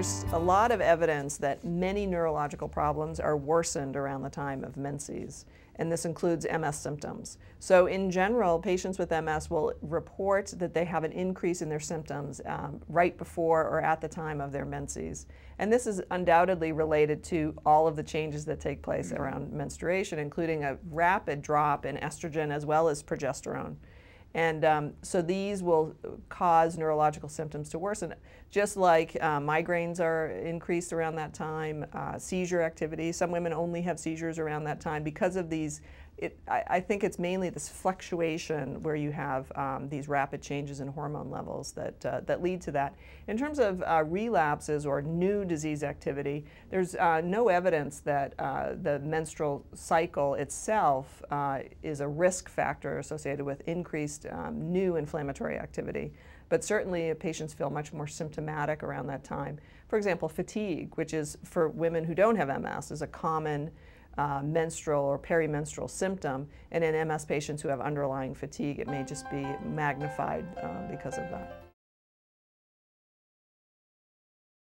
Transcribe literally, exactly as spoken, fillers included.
There's a lot of evidence that many neurological problems are worsened around the time of menses, and this includes M S symptoms. So in general, patients with M S will report that they have an increase in their symptoms um, right before or at the time of their menses. And this is undoubtedly related to all of the changes that take place around menstruation, including a rapid drop in estrogen as well as progesterone. And um, so these will cause neurological symptoms to worsen, just like uh, migraines are increased around that time, uh, seizure activity. Some women only have seizures around that time because of these. It, I, I think it's mainly this fluctuation where you have um, these rapid changes in hormone levels that, uh, that lead to that. In terms of uh, relapses or new disease activity, there's uh, no evidence that uh, the menstrual cycle itself uh, is a risk factor associated with increased um, new inflammatory activity. But certainly patients feel much more symptomatic around that time. For example, fatigue, which is for women who don't have M S, is a common Uh, menstrual or perimenstrual symptom, and in M S patients who have underlying fatigue, it may just be magnified uh, because of that.